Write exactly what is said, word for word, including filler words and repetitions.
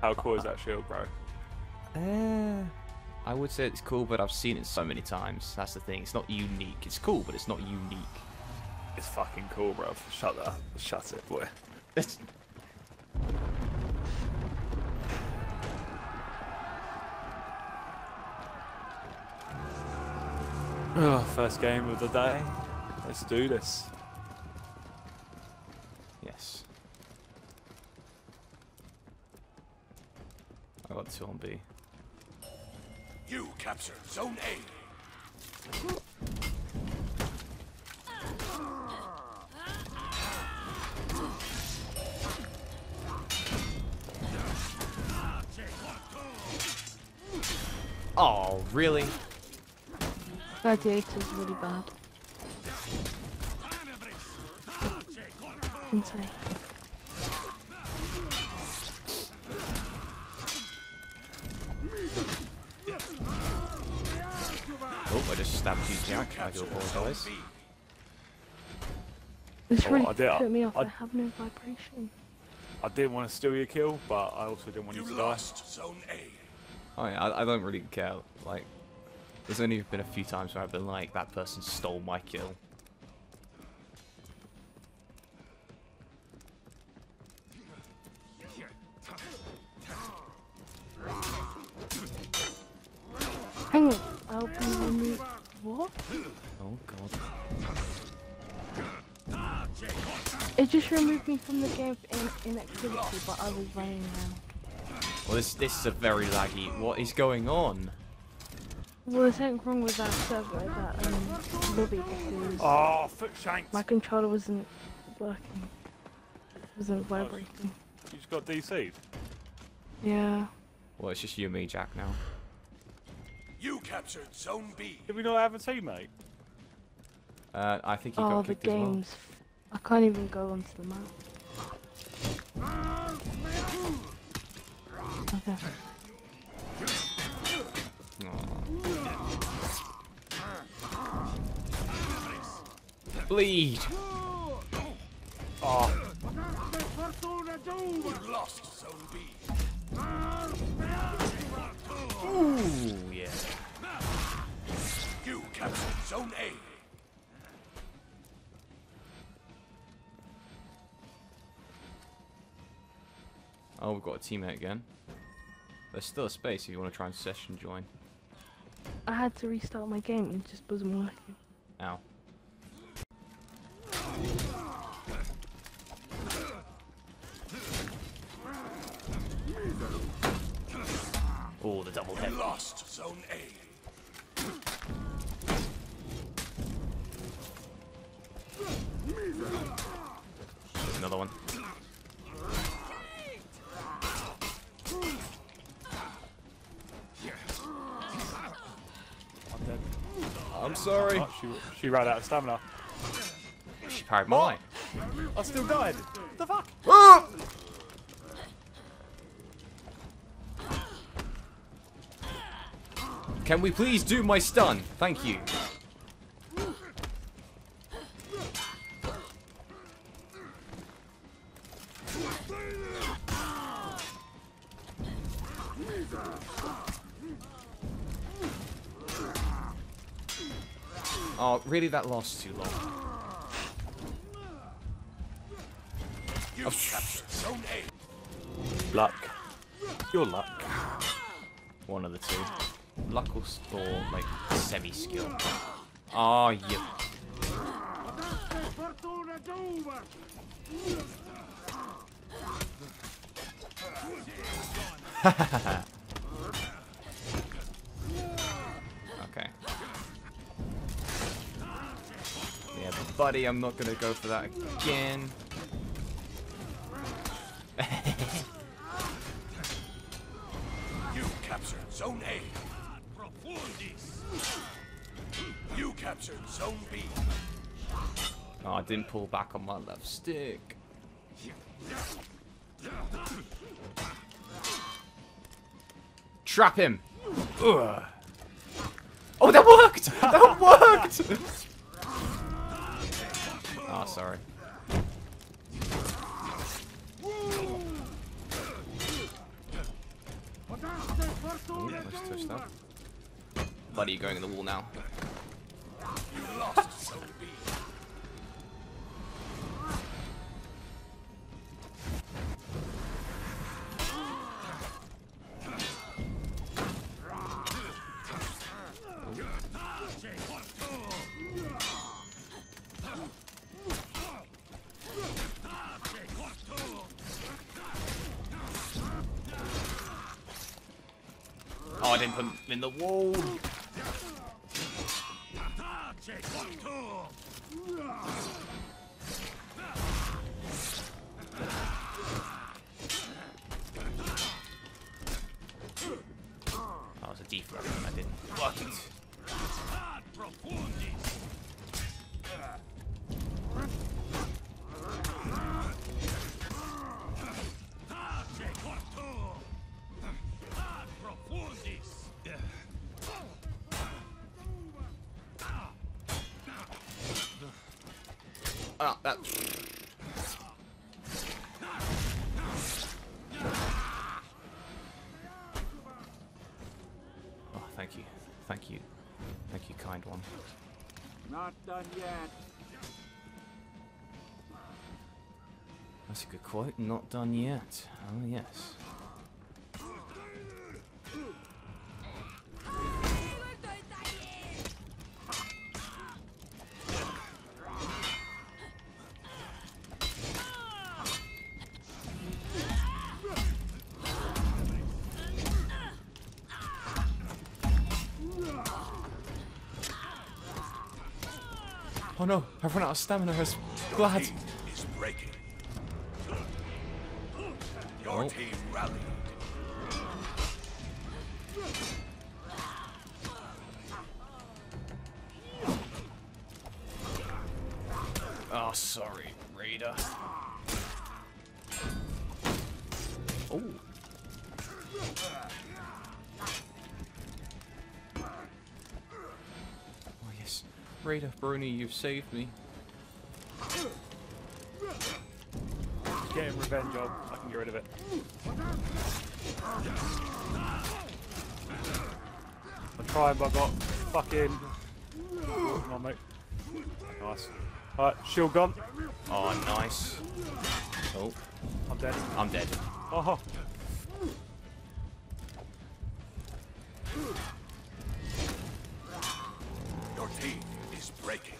How cool uh, is that shield, bro? Uh, I would say it's cool, but I've seen it so many times. That's the thing. It's not unique. It's cool, but it's not unique. It's fucking cool, bro. Shut that. Shut it, boy. It's... Oh, first game of the day. Let's do this. Yes. I got two on B. You capture zone A. Oh, really? thirty-eight is really bad. Inside. Oh, I just stabbed you, Jack. I do apologize. This really oh, put me off. I, I have no vibration. I didn't want to steal your kill, but I also didn't want you, you to lost die. Zone A. Oh, yeah, I, I don't really care. Like, there's only been a few times where I've been like, that person stole my kill. Hang on, I'll be removed. What? Oh god. It just removed me from the game in inactivity, but I was running around. Well, this, this is a very laggy. What is going on? Well, there's something wrong with that server, that um, lobby, because oh, foot shanks. My controller wasn't working. It wasn't vibrating. Oh, you just got D C'd? Yeah. Well, it's just you and me, Jack, now. You captured Zone B. Did we not have a teammate? Uh, I think he oh, got kicked the games. As well. I can't even go onto the map. Okay. Bleed! Oh. You lost Zone B. Ooh, yeah. You captured Zone A. Oh, we've got a teammate again. There's still a space if you want to try and session join. I had to restart my game and it just wasn't working. Ow. Oh, the double hit. Lost Zone A. Another one. I'm sorry. Oh, she, she ran out of stamina. She parried mine. I still died. What the fuck? Ah! Can we please do my stun? Thank you. Oh, really? That lasts too long. You captured Zone A. Luck. Your luck. One of the two. Luck or store, like semi-skill. Oh, yeah. Hahaha. Buddy, I'm not gonna go for that again. You captured Zone A. You captured Zone B. Oh, I didn't pull back on my left stick. Trap him. Ugh. Oh, that worked. That worked. Ah, oh, sorry. Yeah, let's touch that. Buddy, you're going in the wall now. You lost, so be. Oh, I didn't put him in the wall. That was a deflect. I didn't fuck it. Ah, that. Oh, thank you. Thank you. Thank you, kind one. Not done yet. That's a good quote. Not done yet. Oh, yes. Oh no, I've run out of stamina, I was glad. Your team is breaking. Your oh. team rallied. Oh, sorry, Raider. Oh. Raider, Brony, you've saved me. Getting revenge job. I can get rid of it. I tried, but I got fucking. Come on, mate. Nice. Alright, shield gun. Oh, nice. Oh. I'm dead. I'm dead. Oh. Your team. Breaking.